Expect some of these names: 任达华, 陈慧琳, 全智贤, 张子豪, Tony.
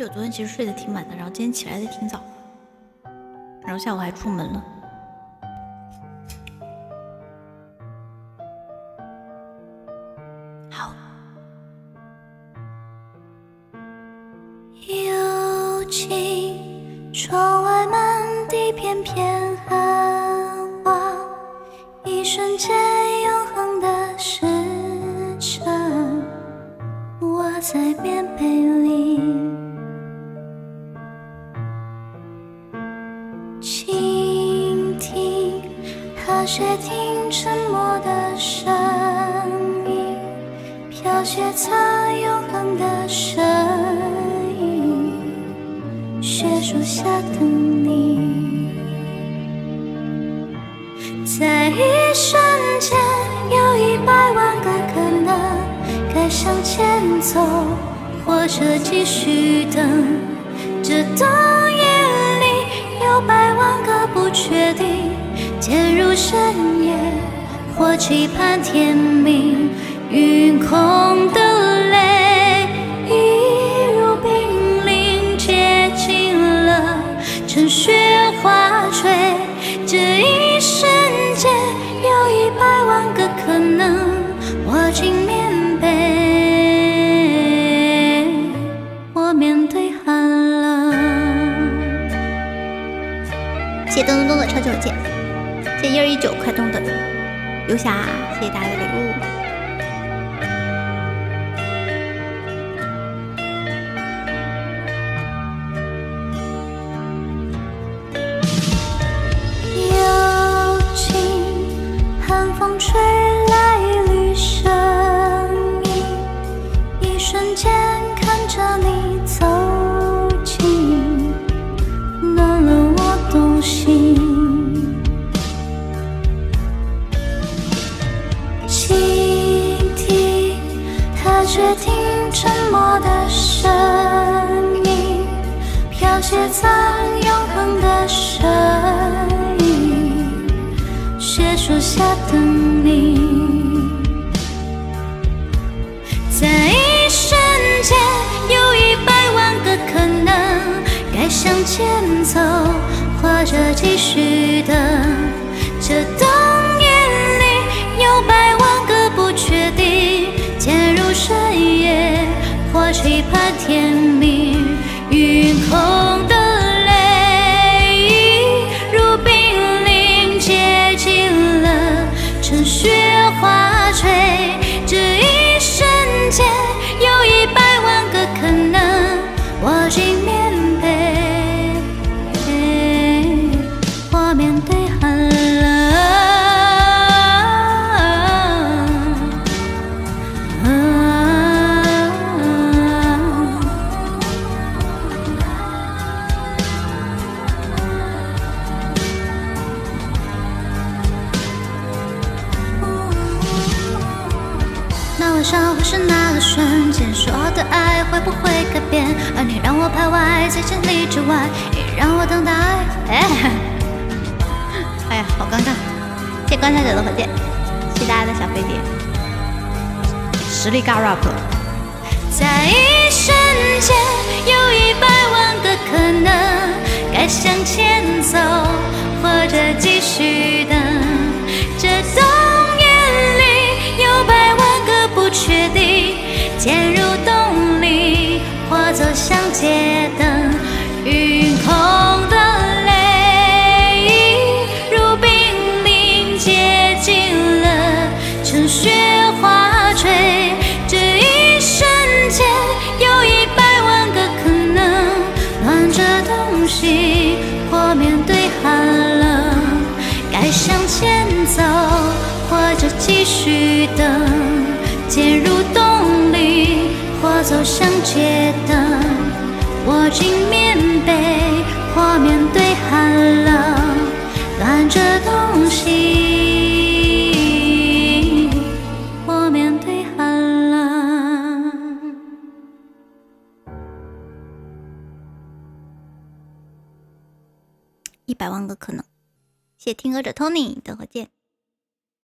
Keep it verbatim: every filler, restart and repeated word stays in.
对，我昨天其实睡得挺晚的，然后今天起来的挺早，然后下午还出门了。好。幽静，窗外满地片片寒光，一瞬间永恒的时辰，我在棉被里。 倾听，踏雪听沉默的声音，飘雪藏永恒的身影，雪树下等你，在一瞬间，有一百万个可能，该向前走，或者继续等，这冬夜。 有百万个不确定，潜入深夜，或期盼天明。云空的泪一如冰凌，接近了趁雪花坠。这一瞬间，有一百万个可能，握紧棉被，我面对寒冷。 谢东东的超级火箭，谢一二一九快动的游侠，谢谢大家的礼物。幽静，寒风吹来一缕声音，一瞬间看着你走近，暖了。 动心，倾听，他却听沉默的声音，飘雪藏永恒的身影，雪树下等你，在一瞬间，有一百万个可能，该向前走。 或者继续等，这冬夜里有百万个不确定，潜入深夜，或期盼天明。云空的泪一如冰凌，接近了趁雪花坠。这一瞬间，有一百万个可能，握紧棉被。 爱会不会改变？而你让我徘徊在千里之外，也让我等待。哎，哎呀，好尴尬！谢关小姐的火箭，谢大家的小飞碟，实力尬 rap。在一瞬间，有一百万个可能，该向前走，或者继续等。这冬夜里，有百万个不确定，潜入洞。 我走向街灯，云空的泪一如冰凌，接近了趁雪花坠。这一瞬间，有一百万个可能，暖着东西，或面对寒冷，该向前走，或者继续等，潜入洞里。 或走向街灯，握紧棉被，或面对寒冷，暖着东西，我面对寒冷。一百万个可能，谢谢听歌者 Tony 的火箭。